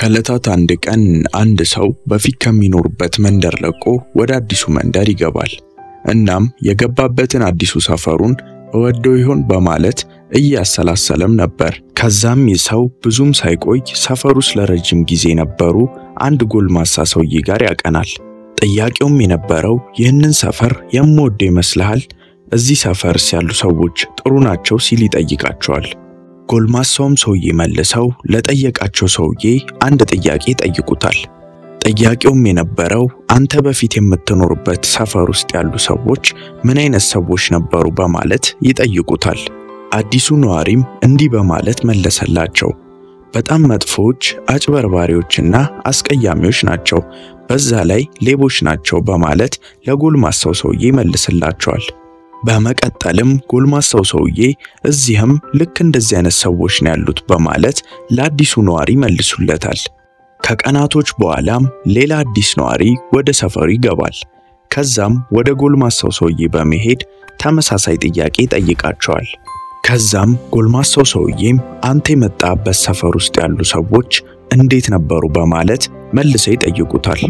كالتات عندك أن عند سو بفيك من ربّت مندر لكو ودادسو منداري قبال النام يقبابتن عدسو سافرون ودويهون بمالت إيا السلا السلام نبر كزام يسو بزوم سايقوي سافروس لرجم جيزي نبرو عند قول ماسا سو يقاري أقنال تياك أمي نبرو يهنن سافر يمود دي مسلحال ازي سافر سيالو سووج تروناتشو سيلي تأييقاتشوال ጎልማሳውም ሰውዬ መልሰው ለጠየቃቸው ሰውዬ አንድ ጥያቄ ጠይቁታል ጥያቄውም የነበረው አንተ በፊት የምትኖርበት ሰፈር ውስጥ ያሉ ሰዎች ምን አይነት ሰዎች ነበሩ በማለት ይጠይቁታል አዲሱ ኗሪም እንዲህ በማለት መለሰላቸው በጣም መጥፎች አጭበርባሪዎችና አስቀያሚዎች ናቸው በዛ ላይ ሌቦች ናቸው በማለት ለጎልማሳው ሰውዬ መልሰላቸዋል በመቀጠልም ጎልማሳው ሰውዬ እዚህም ልክ እንደዚህ አይነት ሰዎች ነው ያሉት በማለት ለአዲሱ ኗሪ መልሱለታል ከቀናቶች በኋላም ሌላ አዲስ ኗሪ ወደ ሰፈሩ ይገባል ከዛም ወደ ጎልማሳው ሰውዬ በመሄድ ተመሳሳይ ጥያቄ ጠይቃቸዋል ከዛም ጎልማሳው ሰውዬም አንተ የመጣበት ሰፈር ውስጥ ያሉ ሰዎች እንዴት ነበሩ በማለት መልሰው ይጠይቁታል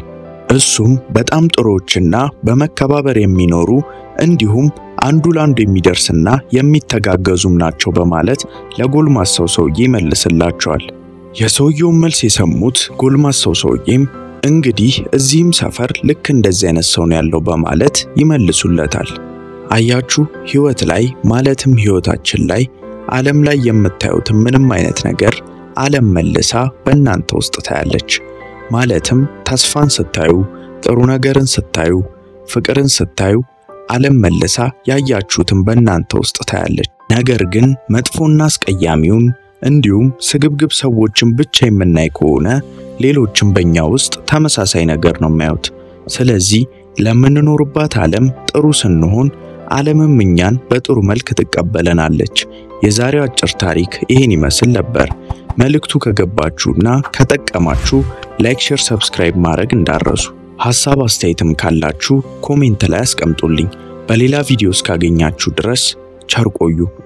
እሱም በጣም ጥሩዎችና በመከባበር የሚኖሩ እንዲሁም አንዱ ላንዱ የሚደርስና የሚተጋገዙም ናቸው በማለት ለጎልማሳው ሰውዬ መልስላቸዋል የሰውየው መልስ የሰሙት ጎልማሳው ሰውዬም እንግዲህ እዚህም ሰፈር ልክ እንደዚህ አይነት ሰው ነው ያለው በማለት ይመልሱለታል አያችሁ ህይወት ላይ ማለትም ህይወታችን ላይ ዓለም ላይ የምታዩት ምንም አይነት ነገር ዓለም መልሳ በእናንተ ውስጥ ታያለች ማለትም ተስፋን ስታዩ ጥሩ ነገርን ስታዩ ፍቅርን ስታዩ ዓለም መልሳ ያያችሁትን በእናንተ ውስጥ ታያለች ነገር ግን መጥፎና አስቀያሚውን እንዲሁም ስግብግብ ሰዎችን ብቻ የምናይ ከሆነ ሌሎችን በእኛ ውስጥ ተመሳሳይ ነገር ነው የሚያዩት ስለዚህ ለምንኖርባት ዓለም ጥሩ ስንሆን ዓለምም እኛን በጥሩ መልክ ትቀበለናለች የዛሬው አጭር ታሪክ ይሄን ይመስል ነበር መልእክቱ ከገባችሁና ከተጠቀማችሁ ላይክ ሼር ሰብስክራይብ ማድረግ እንዳትረሱ ሐሳብ አስተያየትም ካላችሁ ኮሜንት ላይ አስቀምጡልኝ በሌላ ቪዲዮ እስካገኛችሁ ድረስ ቸር ቆዩ